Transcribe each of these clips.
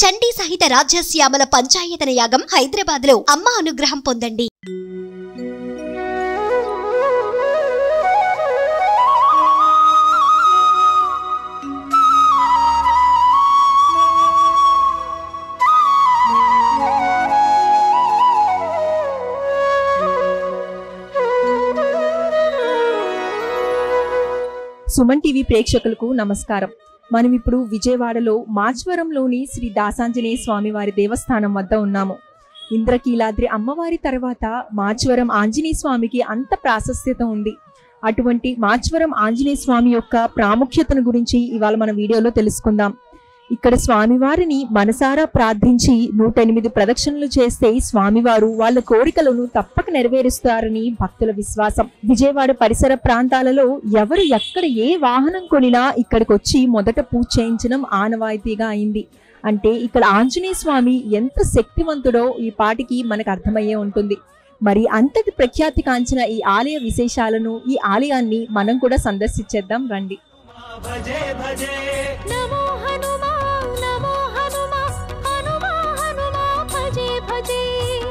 చండీ సహిత రాజ్యశ్యామల పంచాయతన యాగం హైదరాబాద్లో అమ్మ అనుగ్రహం పొందండి। सुमन टीवी प्रेक्षकुलकु नमस्कारं। మనం ఇప్పుడు విజయవాడలో మాచవరంలోని శ్రీ దాసాంజనేయ స్వామి వారి దేవస్థానం వద్ద ఉన్నాము। ఇంద్రకీలాద్రి అమ్మవారి తర్వాత మాచవరం ఆంజనేయ స్వామికి అంత ప్రాశస్త్యత ఉంది। అటువంటి మాచవరం ఆంజనేయ స్వామి యొక్క ప్రాముఖ్యతను గురించి ఇవాల మన వీడియోలో తెలుసుకుందాం। ఇక్కడ స్వామివారిని మనసారా ప్రార్థించి 108 ప్రదక్షిణలు చేస్తే స్వామివారు వాళ్ళ కోరికలను తప్పక నెరవేరుస్తారని భక్తుల విశ్వాసం। విజయవాడ పరిసర ప్రాంతాలలో ఎవరు ఎక్కడ ఏ వాహనం కొనినా ఇక్కడికి వచ్చి మొదట పూజ చేయించడం ఆనవాయితీగా అయింది। అంటే ఇక్కడ ఆంజనేయ స్వామి ఎంత శక్తివంతుడో ఈ పాటికి మనకు అర్థమయ్యే ఉంటుంది। మరి అంతటి ప్రఖ్యాతి కాంచిన ఈ ఆలయ విశేషాలను ఈ ఆలయాన్ని మనం కూడా సందర్శించేద్దాం రండి। భజే భజే నమో హనుమా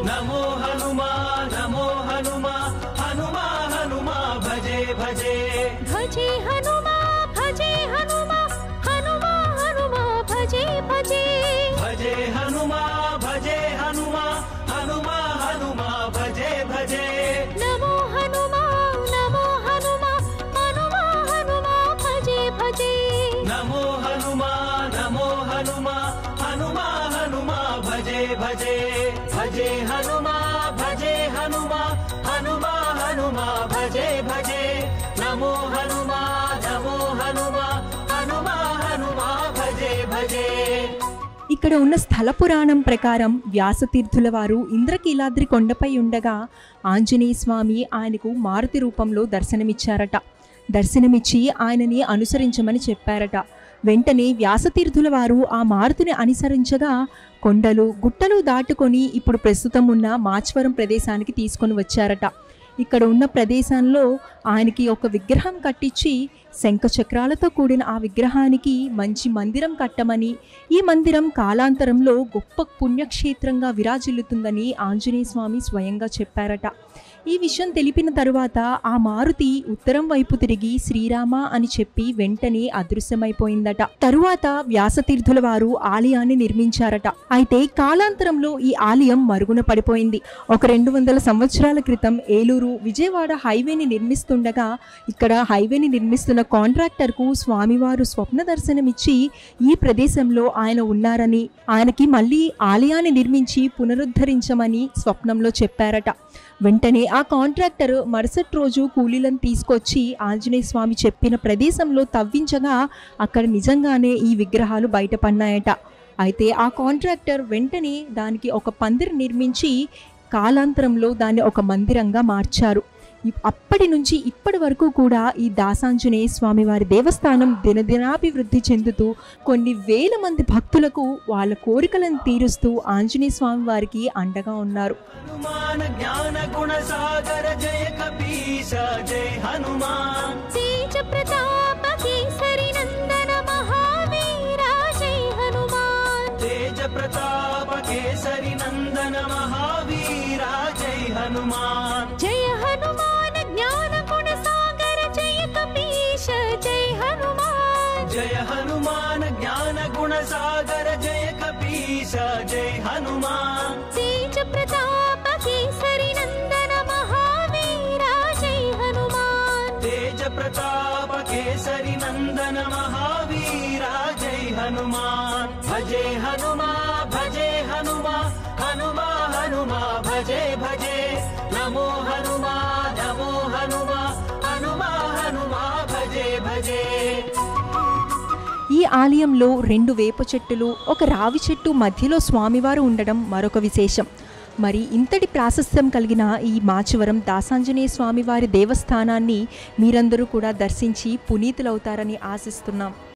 नमो हनुमा हनुमा हनुमा भजे भजे भजे हनुमा हनुमा हनुमा भजे भजे भजे हनुमा हनुमा हनुमा भजे भजे नमो हनुमा हनुमा हनुमा भजे भजे नमो हनुमा हनुमा हनुमा भजे भजे भजे हनुमा हनुमा हनुमा भजे भजे नमो हनुमा हनुमा हनुमा भजे भजे। ఇక్కడ ఉన్న స్థల పురాణం ప్రకారం వ్యాసతీర్థుల వారు ఇంద్రకీలాద్రి కొండపై ఉండగా ఆంజనేయ స్వామి ఆయనకు మారుతి రూపంలో దర్శనమిచ్చారట। దర్శనమిచ్చి ఆయనని అనుసరించమని చెప్పారట। వెంటనే వ్యాసతీర్థుల వారు ఆ మారుతిని అనుసరించగా కొండలు గుట్టలు దాటుకొని ఇప్పుడు ప్రస్తుతం ఉన్న మాచవరం ప్రదేశానికి తీసుకొని వచ్చారట। ఇక్కడ ఉన్న ప్రదేశంలో ఆయనకి ఒక విగ్రహం కట్టించి శంఖచక్రాలతో కూడిన ఆ విగ్రహానికి మంచి మందిరం కట్టమని, ఈ మందిరం కాలాంతరంలో గొప్ప పుణ్యక్షేత్రంగా విరాజిల్లుతుందని ఆంజనేయ స్వామి స్వయంగా చెప్పారట। ఈ విషయం తెలిపిన తరువాత ఆ మారుతి ఉత్తరం వైపు తిరిగి శ్రీరామ అని చెప్పి వెంటనే అదృశ్యమైపోయిందట। తరువాత వ్యాసతీర్థుల వారు ఆలయాన్ని నిర్మించారట। అయితే కాలాంతరంలో ఈ ఆలయం మరుగున పడిపోయింది। ఒక 200 సంవత్సరాల క్రితం ఏలూరు విజయవాడ హైవేని నిర్మిస్తుండగా ఇక్కడ హైవేని నిర్మిస్తున్న కాంట్రాక్టర్కు స్వామివారు స్వప్న దర్శనమిచ్చి ఈ ప్రదేశంలో ఆయన ఉన్నారని, ఆయనకి మళ్ళీ ఆలయాన్ని నిర్మించి పునరుద్ధరించమని స్వప్నంలో చెప్పారట। వెంటనే ఆ కాంట్రాక్టర్ మరుసటి రోజు కూలీలను తీసుకొచ్చి ఆంజనేయ స్వామి చెప్పిన ప్రదేశంలో తవ్వించగా అక్కడ నిజంగానే ఈ విగ్రహాలు బయటపడినాయట। అయితే ఆ కాంట్రాక్టర్ వెంటనే దానికి ఒక పందిరి నిర్మించి కాలాంతరంలో దాన్ని ఒక మందిరంగా మార్చారు। అప్పటి నుంచి ఇప్పటి వరకు కూడా ఈ దాసాంజనేయ స్వామి వారి దేవస్థానం దినదినాభివృద్ధి చెందుతూ కొన్ని వేల మంది భక్తులకు వాళ్ళ కోరికలను తీరుస్తూ ఆంజనేయ స్వామి వారికి అండగా ఉన్నారు। జయ హనుమాన్ జ్ఞాన గుణ సాగర జయ కపీశ జయ హనుమాన్ జ్ఞాన గుణ సాగర జయ కపీశ జయ హనుమాన్ తేజ ప్రతాప కేసరి నందన మహావీర జయ హనుమాన్ తేజ ప్రతాప కేసరి నందన మహావీర జయ హనుమాన్ భజే హనుమా భజే హనుమా హనుమా హనుమా భజే భజే नमो हनुमा हनुमा हनुमा भजे भजे। ఈ ఆలయంలో 2 వేప చెట్టులు ఒక రావి చెట్టు మధ్యలో స్వామివారు ఉండడం మరొక విశేషం। మరి ఇంతటి ప్రాశస్త్యం కలిగిన ఈ మాచవరం దాసాంజనేయ స్వామివారి దేవస్థానాన్ని మీరందరూ కూడా దర్శించి పునీతులవుతారని ఆశిస్తున్నాం।